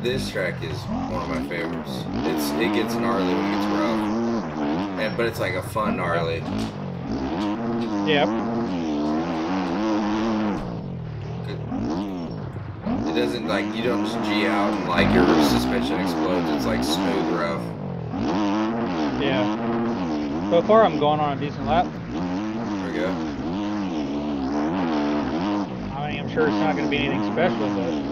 This track is one of my favorites. It gets gnarly when it gets rough, but it's like a fun gnarly. Yep. Good. It doesn't like you don't just G out and like your suspension explodes. It's like smooth rough. Yeah. So far, I'm going on a decent lap. There we go. I'm sure it's not going to be anything special, but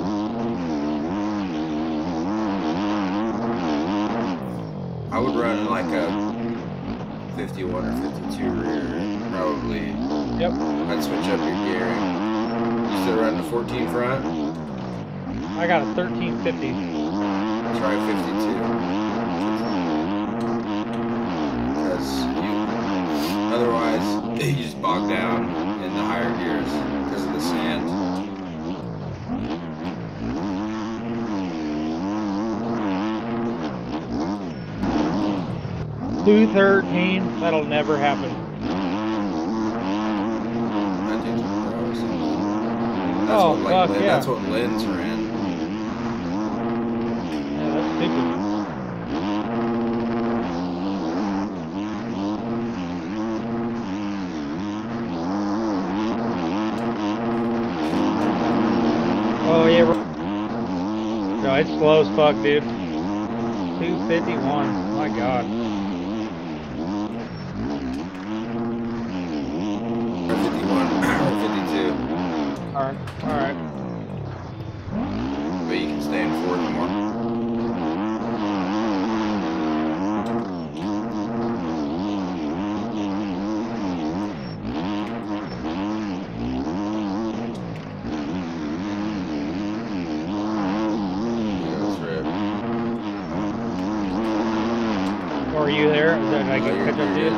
I would run like a 51 or 52 rear, probably. Yep. I'd switch up your gearing. You still running a 14 front? I got a 1350. Try 52. Because you, otherwise you just bog down in the higher gears. Sand. Blue 13, that'll never happen. Oh, fuck yeah. That's what Lynn's ran. Yeah, that's stupid. No, it's slow as fuck, dude. 251. My God. Or 51. Or 52. All right. All right. But you can stay in fourth and one. I can catch up to it.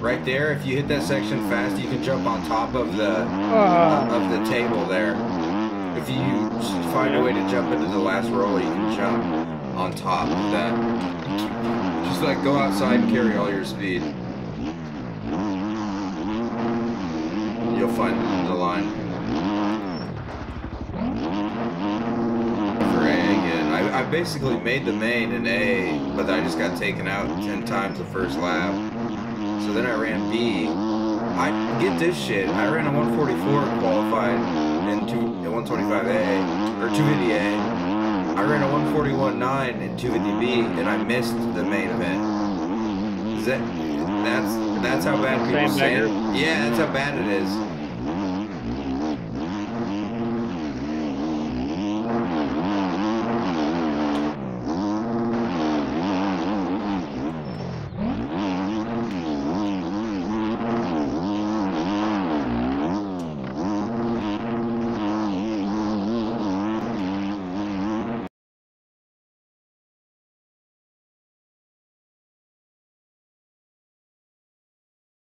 Right there, if you hit that section fast, you can jump on top of the table there. If you find a way to jump into the last roll, you can jump on top of that. Just like go outside and carry all your speed. You'll find the line. For A again, I basically made the main in A, but I just got taken out 10 times the first lap. So then I ran B. I get this shit. I ran a 144 and qualified in 125A or 250A. I ran a 141.9 and 250B, and I missed the main event. That's how bad people say it. Yeah, that's how bad it is.